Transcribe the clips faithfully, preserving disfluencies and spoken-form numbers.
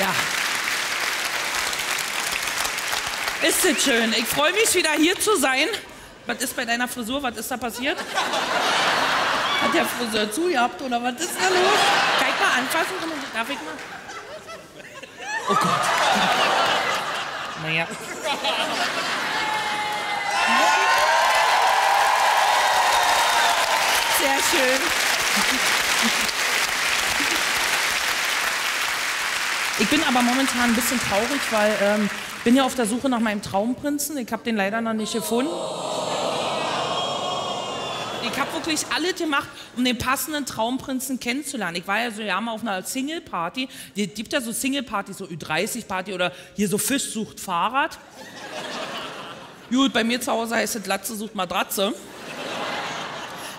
Ja. Ist das schön. Ich freue mich, wieder hier zu sein. Was ist bei deiner Frisur? Was ist da passiert? Hat der Friseur zugehabt oder was ist da los? Kann ich mal anfassen? Darf ich mal? Oh Gott. Naja. Sehr schön. Ich bin aber momentan ein bisschen traurig, weil ähm, ich bin ja auf der Suche nach meinem Traumprinzen. Ich habe den leider noch nicht gefunden. Ich habe wirklich alles gemacht, um den passenden Traumprinzen kennenzulernen. Ich war ja so ja mal auf einer Single-Party. Es gibt ja so Single-Partys, so Ü dreißig-Party oder hier so Fisch sucht Fahrrad. Gut, bei mir zu Hause heißt es Latze sucht Matratze.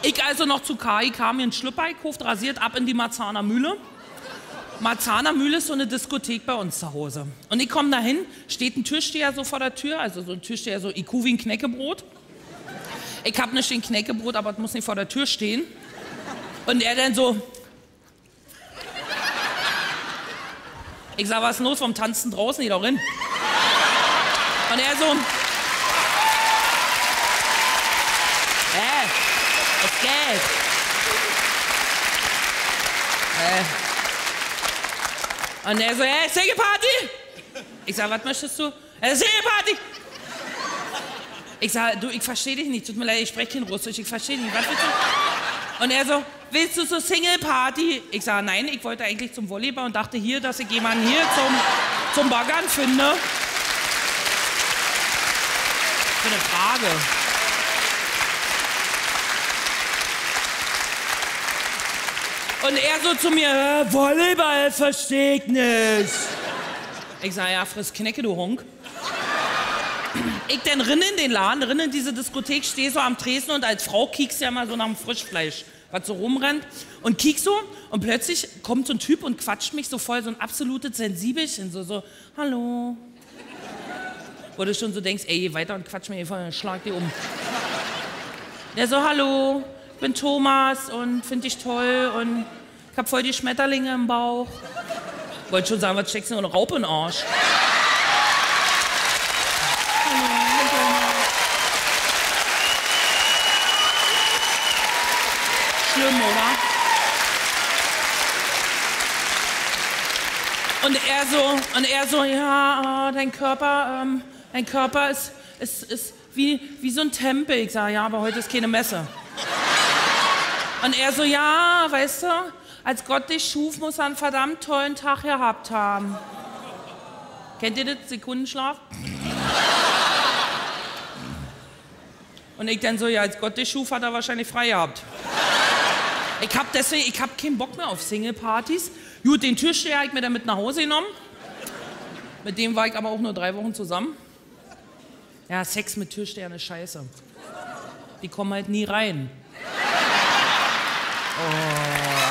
Ich also noch zu Kai kam mir ein Schlüpper gekauft, rasiert ab in die Marzahner Mühle. Marzahner Mühle ist so eine Diskothek bei uns zu Hause. Und ich komme dahin, steht ein Türsteher so vor der Tür, also so ein Türsteher so I Q wie ein Knäckebrot. Ich hab nicht den Knäckebrot, aber es muss nicht vor der Tür stehen. Und er dann so. Ich sag, was ist los vom Tanzen draußen, geht auch hin. Und er so. Äh, es geht. Äh. Und er so, hey, Single-Party? Ich sag, was möchtest du? Hey, Single-Party! Ich sage, du, ich verstehe dich nicht, tut mir leid, ich spreche kein Russisch, ich verstehe dich nicht, was willst du? Und er so, willst du so Single-Party? Ich sage, nein, ich wollte eigentlich zum Volleyball und dachte hier, dass ich jemanden hier zum, zum Baggern finde. Für eine Frage. Und er so zu mir, Volleyball verstehe ich nicht. Ich sage, ja, friss Knecke, du Honk. Ich denn rinne in den Laden, rinne in diese Diskothek, stehe so am Tresen und als Frau kiekst ja mal so nach dem Frischfleisch, was so rumrennt. Und kiek so und plötzlich kommt so ein Typ und quatscht mich so voll, so ein absolutes Sensibelchen, so, so, hallo. Wo du schon so denkst, ey, geh weiter und quatsch mir hier voll, dann schlag dir um. Der so, hallo, ich bin Thomas und finde dich toll und ich hab voll die Schmetterlinge im Bauch. Wollte schon sagen, was steckst du denn eine Raupe in den Arsch? Schlimm, oder? Und er so, und er so, ja, dein Körper, ähm, dein Körper ist, ist, ist wie, wie so ein Tempel. Ich sage, ja, aber heute ist keine Messe. Und er so, ja, weißt du, als Gott dich schuf, muss er einen verdammt tollen Tag gehabt haben. Kennt ihr das? Sekundenschlaf? Und ich dann so, ja, als Gott dich schuf, hat er wahrscheinlich frei gehabt. Ich hab deswegen, ich hab keinen Bock mehr auf Single-Partys. Gut, den Türsteher habe ich mir dann mit nach Hause genommen. Mit dem war ich aber auch nur drei Wochen zusammen. Ja, Sex mit Türstehern ist scheiße. Die kommen halt nie rein. Oh.